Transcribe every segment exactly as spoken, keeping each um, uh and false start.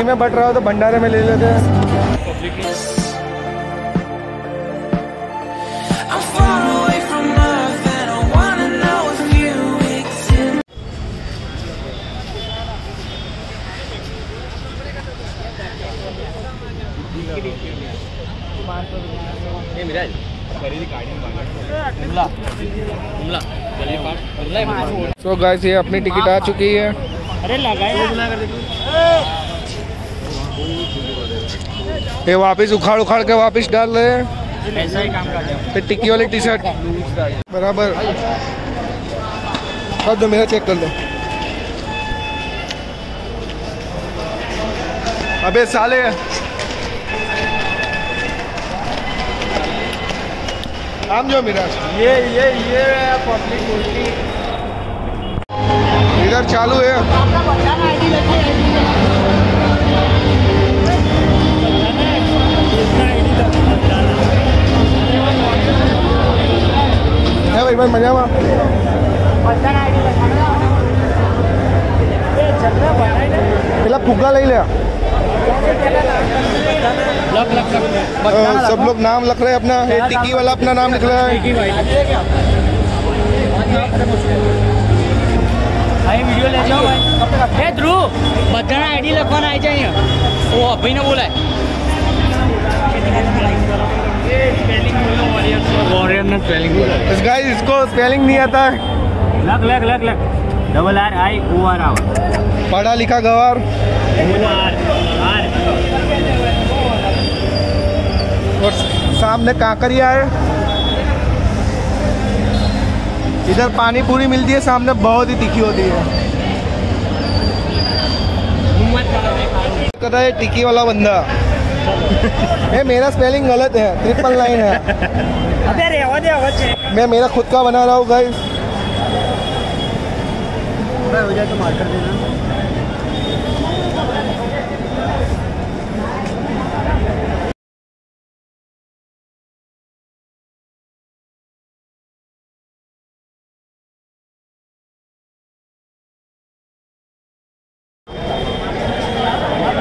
Free में but रहा हो तो भंडारे में ले लेते हैं। So guys, ये अपनी टिकट आ चुकी है। अरे ये वापिस उखाड़ उखाड़ के वापिस डाल रहे हैं। फिर टिक्की वाली टी शर्ट बराबर कर दो, मेरा चेक कर दो। अबे साले आम जो मेरा ये ये ये पब्लिक इधर चालू है। भाई भाई मजा हुआ फुग्गा ले लिया। लग लग लग लग आ, सब लोग नाम लिख रहे हैं अपना। टिक्की वाला अपना नाम लिख रहा है। ध्रुव बधाना आईडी लखवा आई जाए। वो अभी ने बोला है, इसको स्पेलिंग नहीं आता है। लग लग लग लग double R I O R our पढ़ा लिखा गवार। और सामने काकरिया है। इधर पानी पूरी मिलती है, सामने बहुत ही तीखी होती है। कहता है टिक्की वाला बंदा मैं मेरा स्पेलिंग गलत है, ट्रिपल लाइन है। मैं मेरा खुद का बना रहा हूँ गाइस। हो जाए तो मार्कर देना।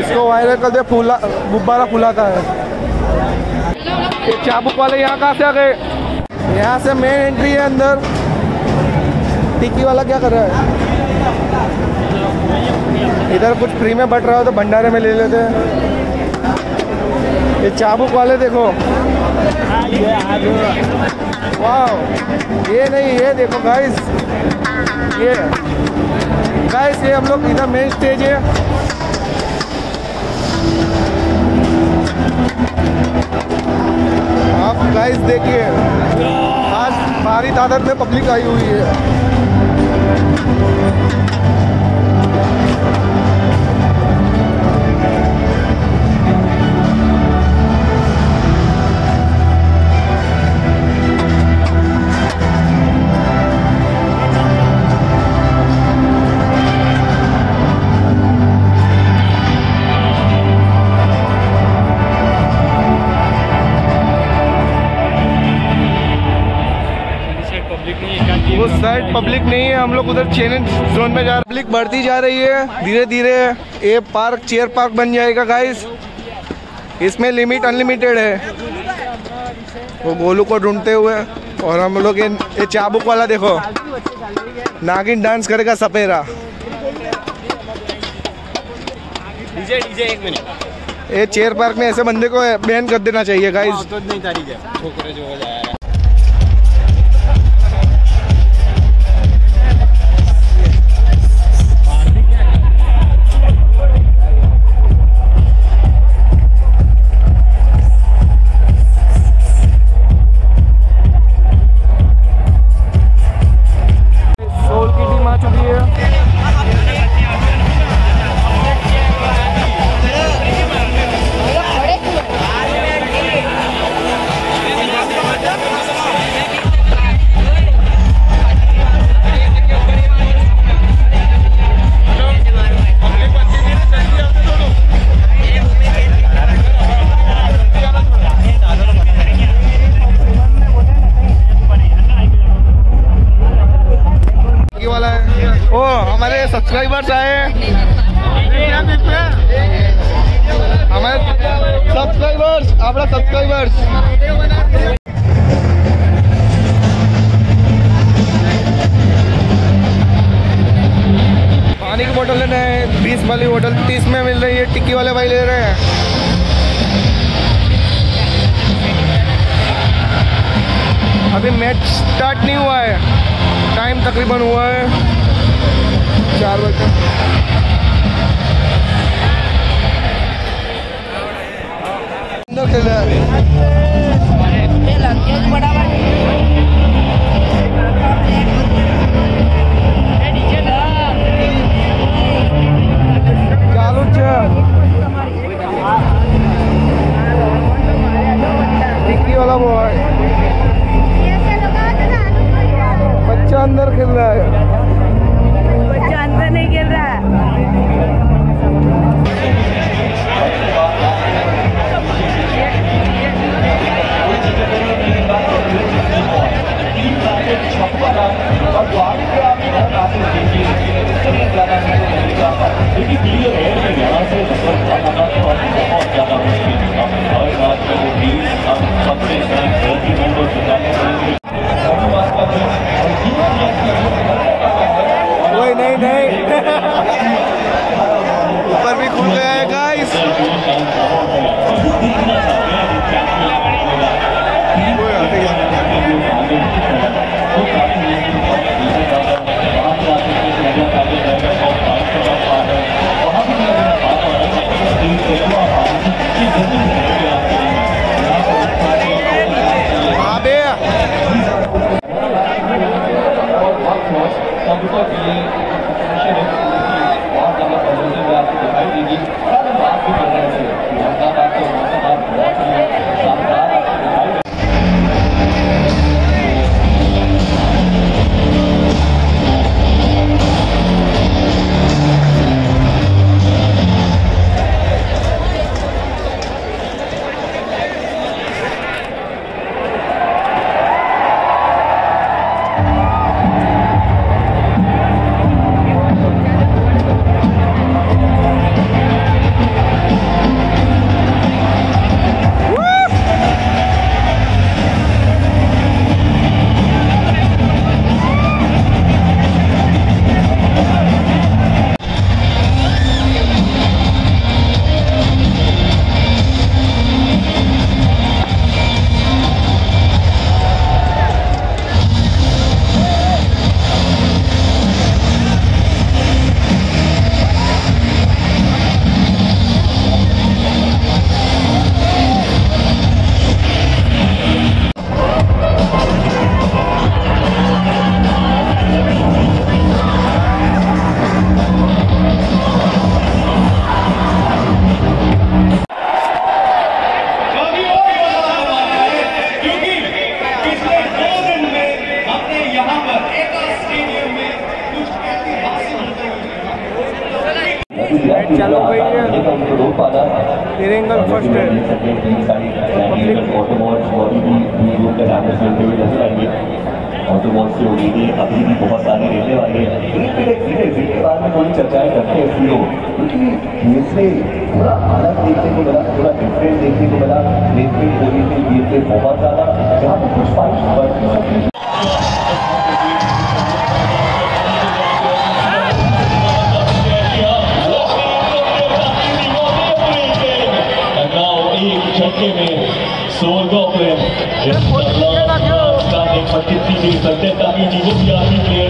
इसको वायरल कर दे। फूला गुब्बारा फुलाता है। ये चाबुक वाले यहाँ कहाँ से आ गए? यहाँ से मेन एंट्री है अंदर। टिक्की वाला क्या कर रहा है? इधर कुछ फ्री में बट रहा हो तो भंडारे में ले लेते हैं। ये चाबुक वाले देखो, वाह। ये नहीं, ये देखो गाइस, ये गाइस ये हम लोग इधर मेन स्टेज है। आप गाइस देखिए, आज भारी तादाद में पब्लिक आई हुई है। वो साइड पब्लिक नहीं है, हम लोग उधर चैलेंज जोन में जा रहे हैं। पब्लिक बढ़ती जा रही है धीरे धीरे। ये पार्क चेयर पार्क बन जाएगा गाइस। इसमें लिमिट अनलिमिटेड है। वो गोलू को ढूंढते हुए और हम लोग ये चाबुक वाला देखो, नागिन डांस करेगा सपेरा। डीजे डीजे एक मिनट। ये चेयर पार्क में ऐसे बंदे को बैन कर देना चाहिए गाइस। ओ हमारे सब्सक्राइबर्स आए हैं। बोतल तीस में मिल रही है, टिक्की वाले भाई ले रहे हैं। अभी मैच स्टार्ट नहीं हुआ है, टाइम तकरीबन हुआ है चार बजे। बच्चा अंदर खेल रहा है, बच्चा अंदर नहीं खेल रहा है। वही नहीं नहीं ऊपर भी खुल गया है चलो भाई, तिरंगा फर्स्ट है। अभी भी बहुत सारे रहने वाले चर्चाएं करते हैं इसलिए, क्योंकि थोड़ा अलग देखने को मिला, थोड़ा डिफरेंट देखने को मिला। बहुत ज्यादा जहाँ पर कुछ पानी यहाँ पर एक बार के बाद दो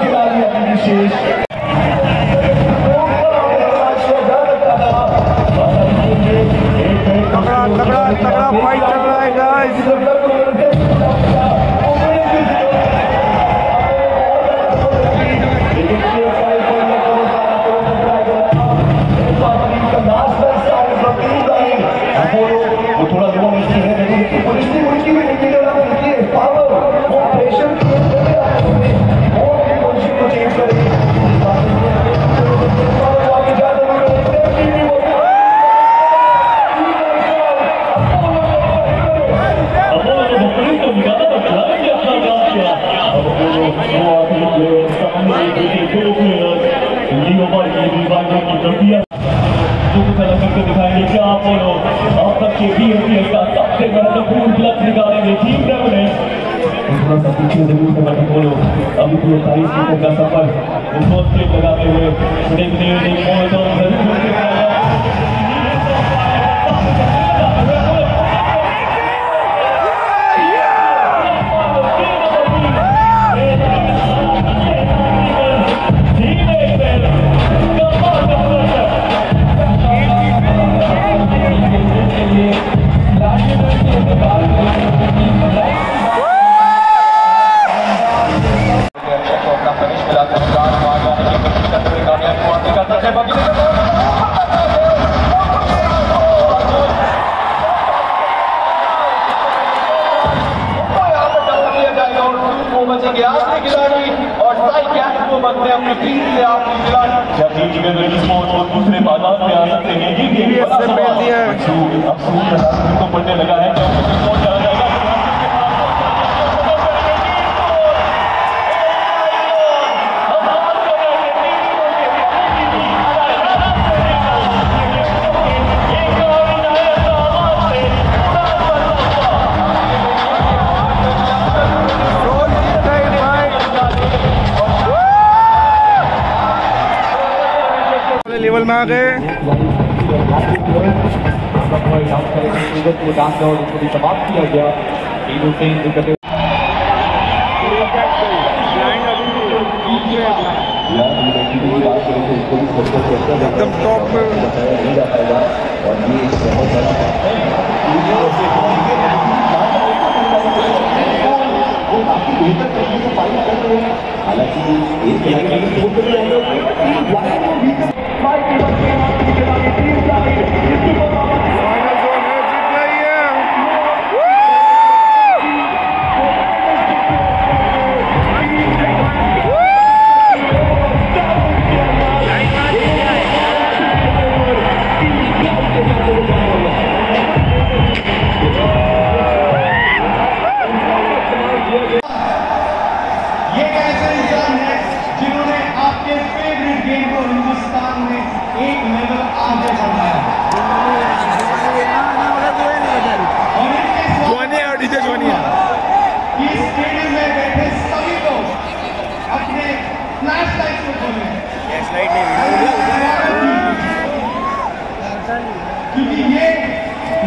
खिलाड़ी अपनी विशेष के बीएमए का सबसे महत्वपूर्ण क्लब निकालेंगे टीम ने। थोड़ा सा पीछे जरूर से मत बोलो, अभी तो सारी सीटों का सफर बहुत से लगाते हुए देखने में बहुत जरूर। लेवल में आ गए समाप्त किया गया। एकदम टॉप हालांकि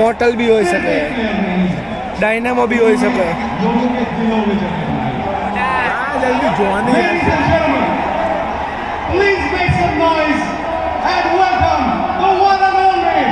मॉटल भी हो सके, डायनामो भी हो सके। जल्दी जोने please make some noise and welcome the one and only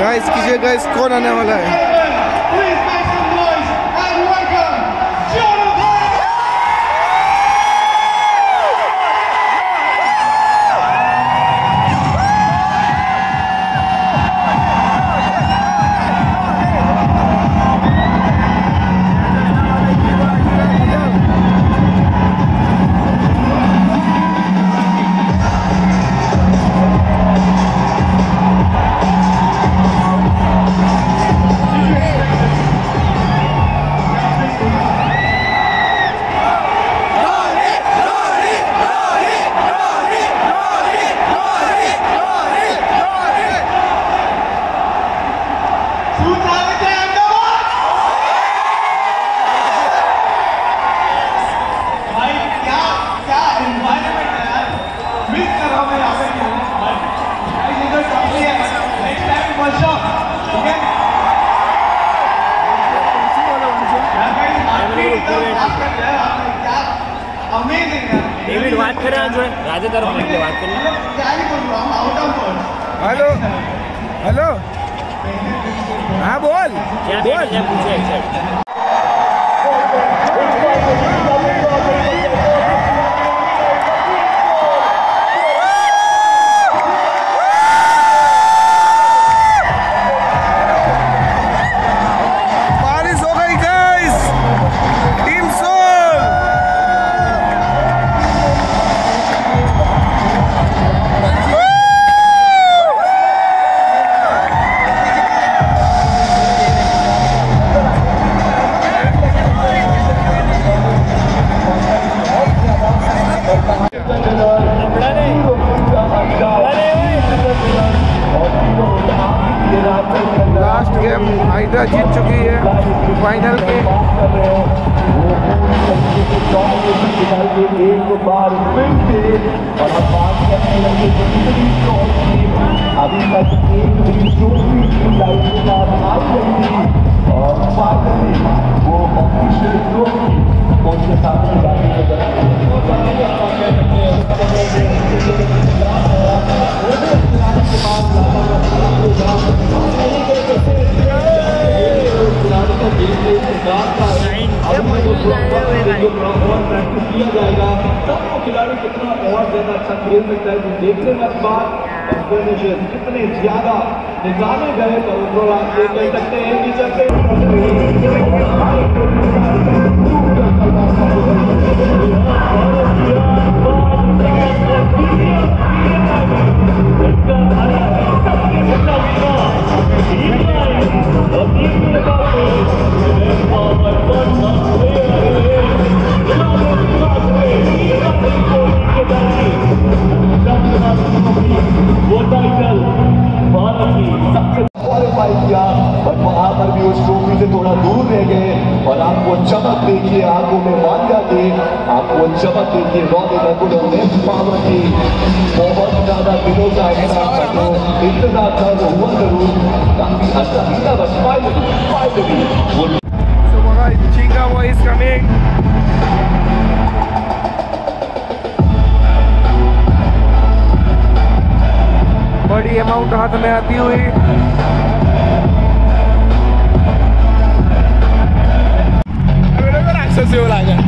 guys कीजिए गाइस। कौन आने वाला है? यहाँ जो है राजा दरबार में बात करें। हेलो हेलो हाँ बोल बोल पूछे लास्ट गेम हाइड्रा जीत चुकी है फाइनल के देखने के बाद कितने ज्यादा निकाले गए तो उनको आप ये कह सकते हैं कि चमक देखिए बहुत ज्यादा दिनों का इंतजार था वो हुआ जरूर काफी अच्छा हिस्सा बस फाइनली बड़ी अमाउंट हाथ में आती हुई से हो रहा है।